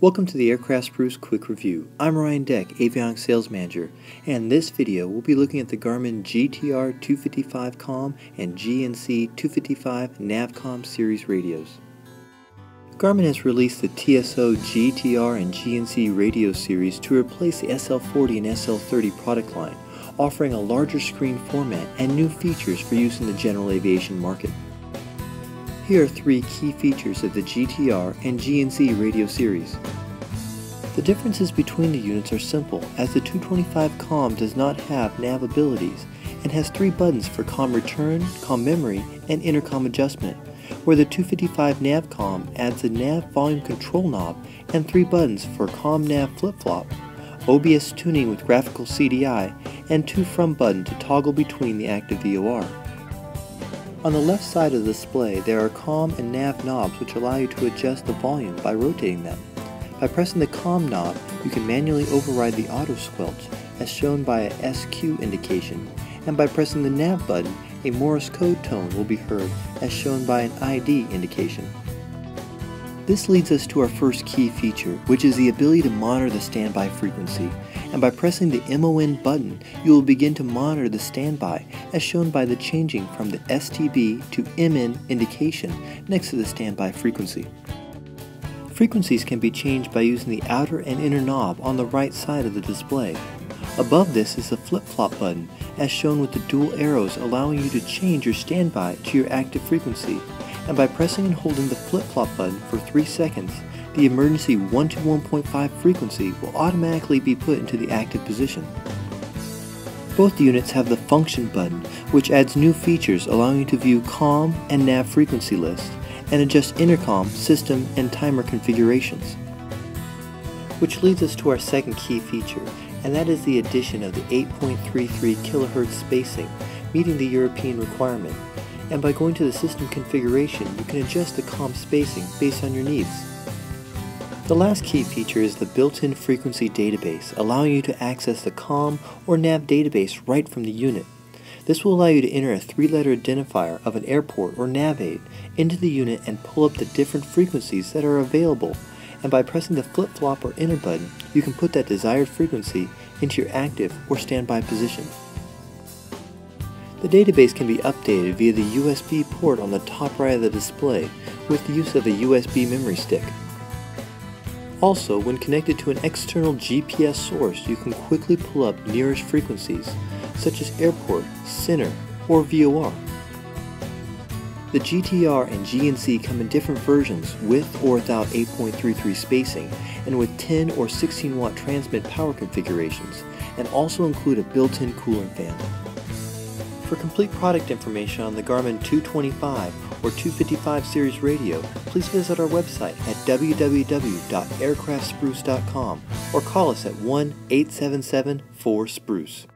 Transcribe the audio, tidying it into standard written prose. Welcome to the Aircraft Spruce Quick Review. I'm Ryan Deck, Avionics Sales Manager, and in this video we'll be looking at the Garmin GTR 255 COM and GNC 255 NavCom series radios. Garmin has released the TSO GTR and GNC radio series to replace the SL40 and SL30 product line, offering a larger screen format and new features for use in the general aviation market. Here are three key features of the GTR and GNC radio series. The differences between the units are simple, as the 225 COM does not have nav abilities and has three buttons for COM return, COM memory, and intercom adjustment, where the 255 nav COM adds the nav volume control knob and three buttons for COM nav flip-flop, OBS tuning with graphical CDI, and two from button to toggle between the active VOR. On the left side of the display, there are COM and NAV knobs which allow you to adjust the volume by rotating them. By pressing the COM knob, you can manually override the auto squelch, as shown by a SQ indication, and by pressing the NAV button, a Morse code tone will be heard, as shown by an ID indication. This leads us to our first key feature, which is the ability to monitor the standby frequency, and by pressing the MON button, you will begin to monitor the standby, as shown by the changing from the STB to MN indication next to the standby frequency. Frequencies can be changed by using the outer and inner knob on the right side of the display. Above this is the flip-flop button, as shown with the dual arrows allowing you to change your standby to your active frequency. And by pressing and holding the flip-flop button for 3 seconds, the emergency 121.5 frequency will automatically be put into the active position. Both units have the function button, which adds new features allowing you to view COM and nav frequency lists, and adjust intercom, system, and timer configurations. Which leads us to our second key feature, and that is the addition of the 8.33 kHz spacing, meeting the European requirement. And by going to the system configuration, you can adjust the COM spacing based on your needs. The last key feature is the built-in frequency database, allowing you to access the COM or nav database right from the unit. This will allow you to enter a 3-letter identifier of an airport or nav aid into the unit and pull up the different frequencies that are available, and by pressing the flip-flop or enter button, you can put that desired frequency into your active or standby position. The database can be updated via the USB port on the top right of the display with the use of a USB memory stick. Also, when connected to an external GPS source, you can quickly pull up nearest frequencies, such as airport, center, or VOR. The GTR and GNC come in different versions with or without 8.33 spacing and with 10 or 16 watt transmit power configurations, and also include a built-in coolant fan. For complete product information on the Garmin 225 or 255 series radio, please visit our website at www.aircraftspruce.com or call us at 1-877-4-SPRUCE.